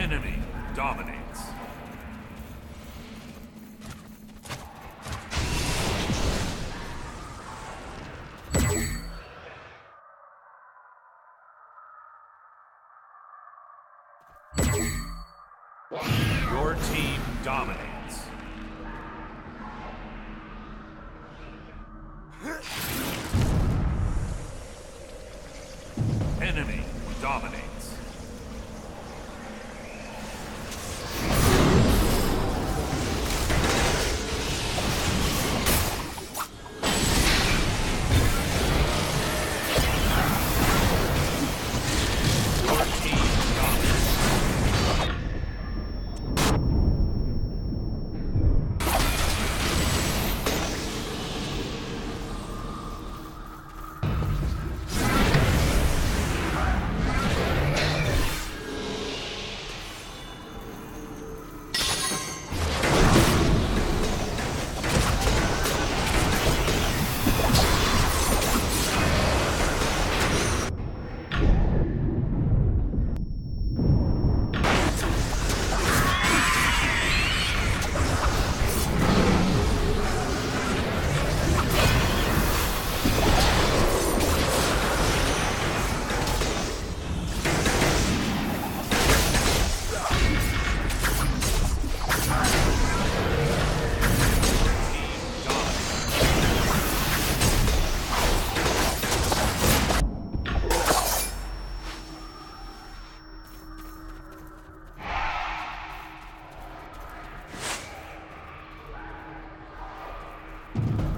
Enemy dominates. Your team dominates. Enemy dominates.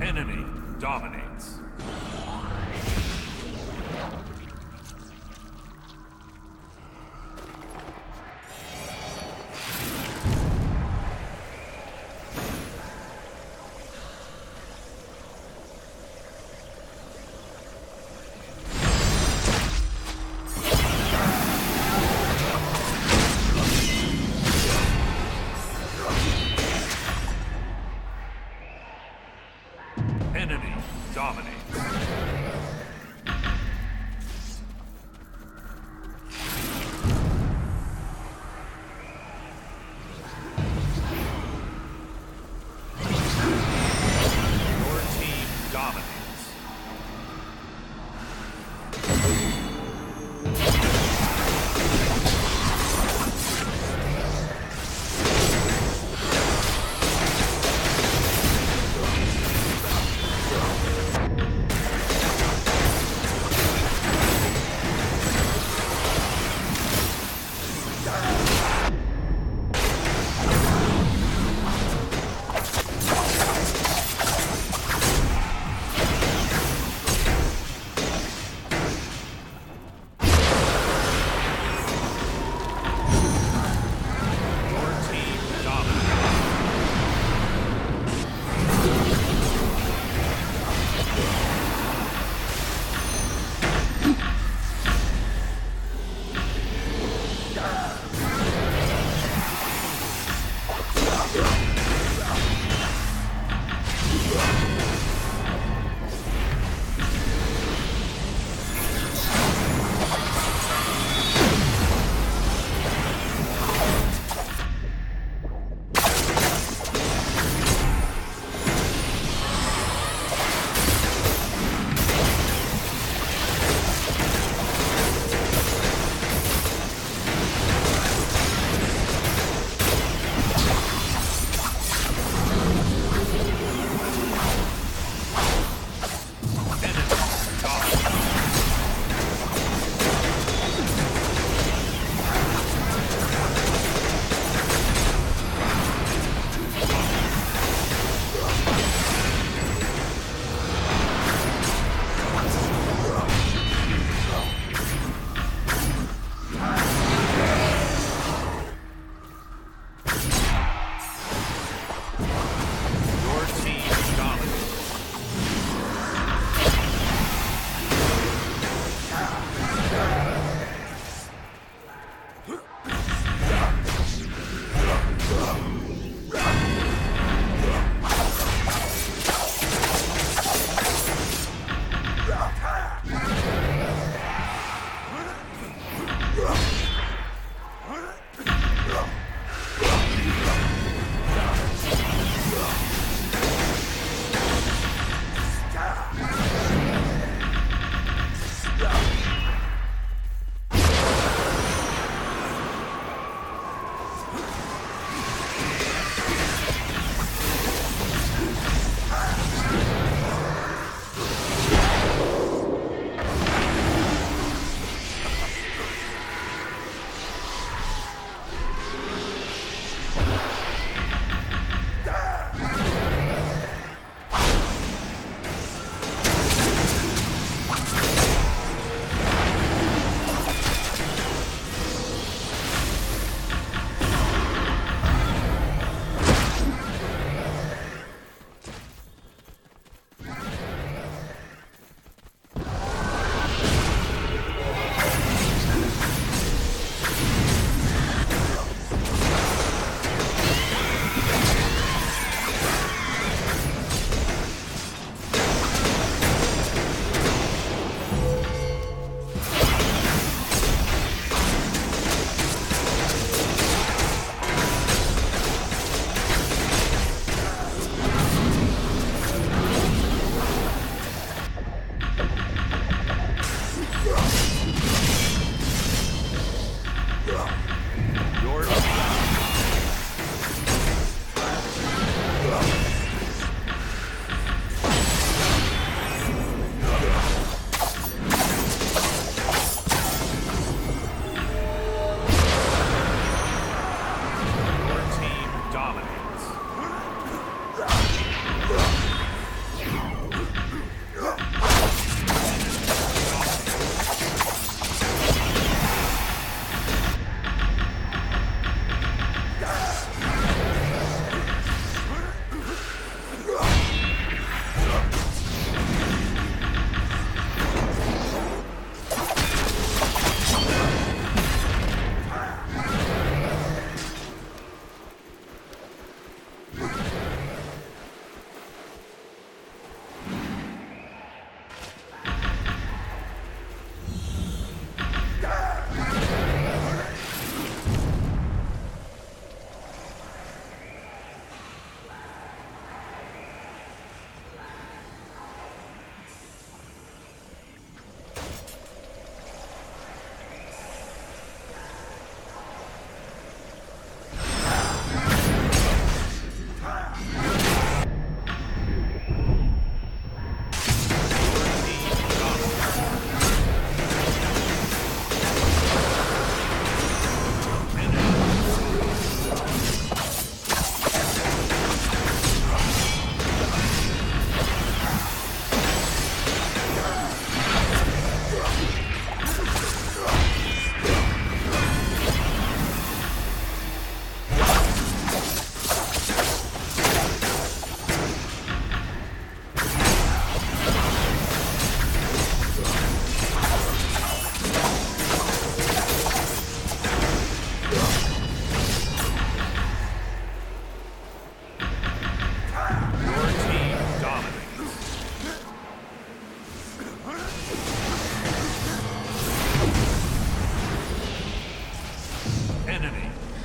Enemy dominates.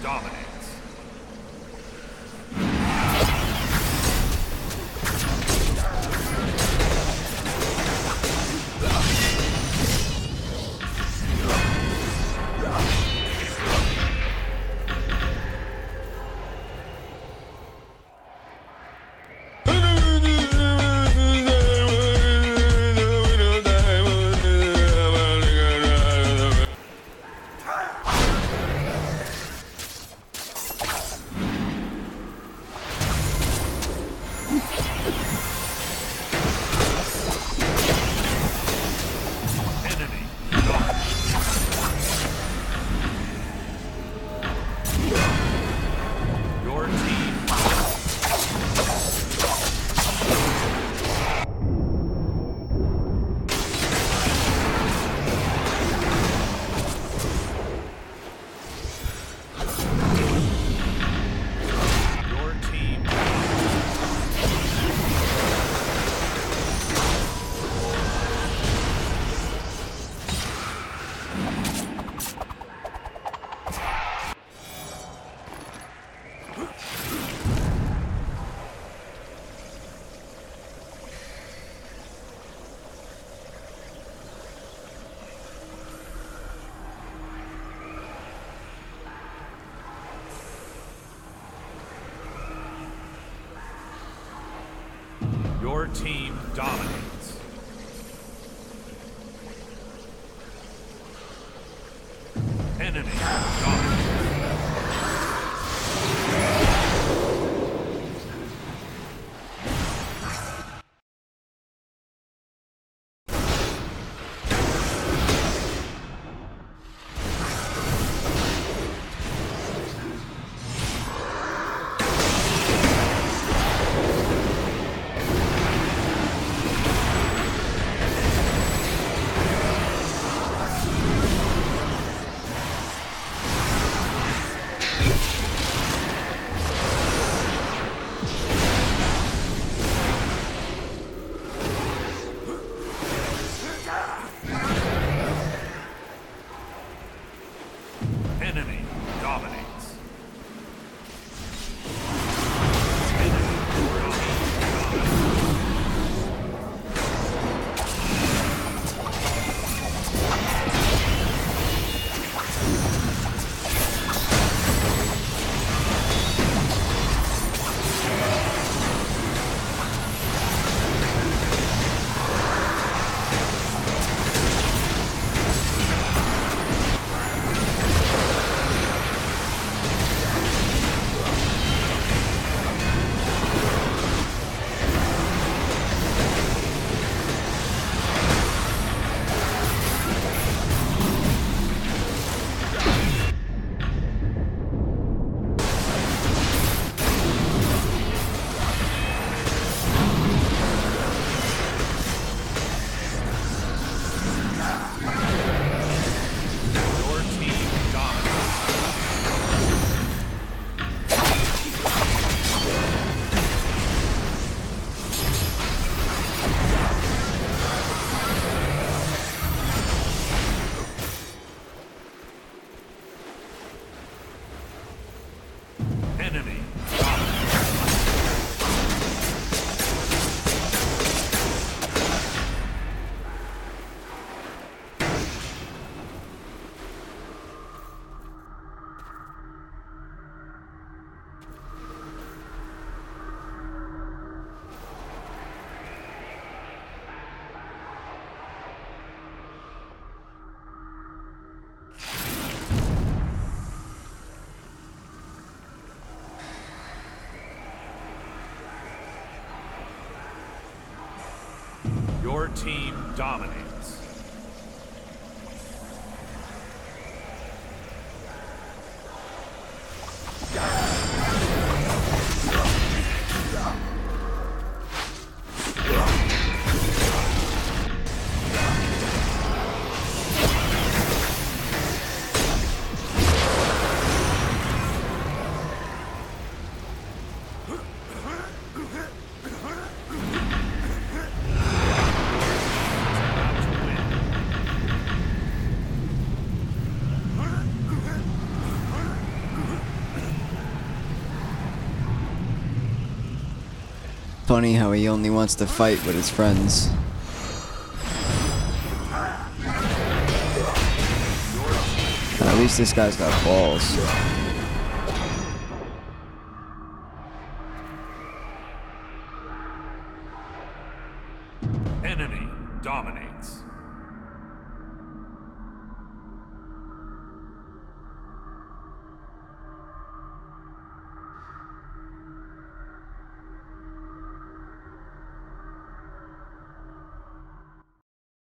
dominates. Your team dominates. Enemy dominates. Enemy dominates. Your team dominates. Funny how he only wants to fight with his friends. At least this guy's got balls. Enemy dominates.